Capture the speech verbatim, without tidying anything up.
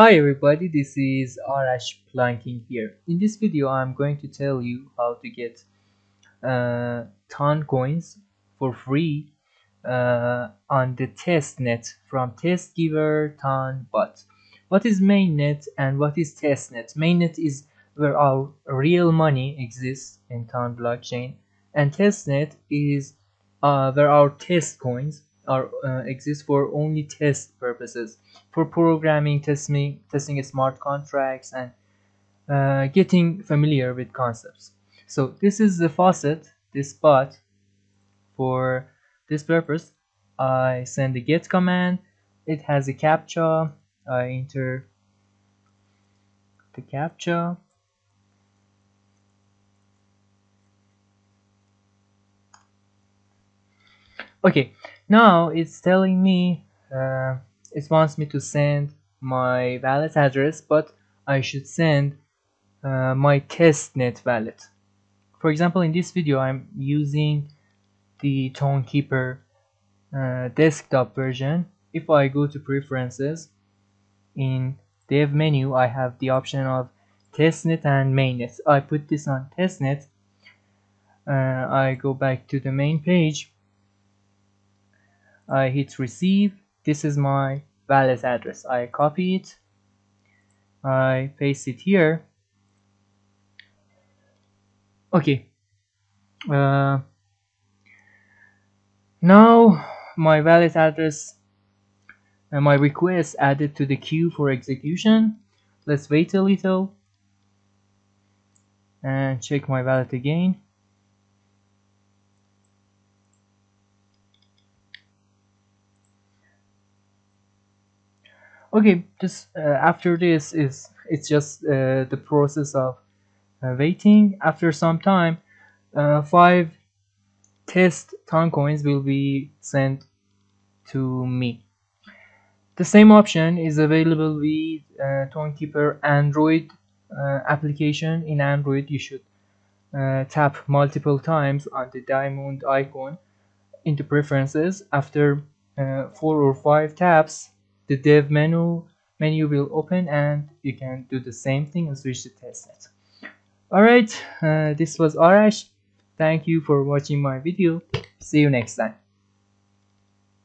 Hi everybody, this is Arash Planking here. In this video I'm going to tell you how to get uh, Ton coins for free uh, on the testnet from Testgiver TON Bot. What is mainnet and what is testnet? Mainnet is where our real money exists in Ton blockchain, and testnet is uh, where our test coins Are, uh, exist for only test purposes, for programming, testing, testing smart contracts, and uh, getting familiar with concepts. So this is the faucet, this bot. For this purpose, I send the get command. It has a captcha. I enter the captcha. Okay. Now it's telling me, uh, it wants me to send my wallet address, but I should send uh, my testnet wallet. For example, in this video I'm using the Tonkeeper uh, desktop version. If I go to preferences, in dev menu I have the option of testnet and mainnet. I put this on testnet. uh, I go back to the main page, I hit receive. This is my wallet address. I copy it, I paste it here. Okay, uh, now my wallet address and my request added to the queue for execution. Let's wait a little and check my wallet again. Okay, just uh, after this is it's just uh, the process of uh, waiting. After some time, uh, five test ton coins will be sent to me. The same option is available with uh, Tonkeeper Android uh, application. In Android, you should uh, tap multiple times on the diamond icon into preferences. After uh, four or five taps, the dev menu menu will open and you can do the same thing and switch to testnet. Alright, uh, this was Arash. Thank you for watching my video. See you next time.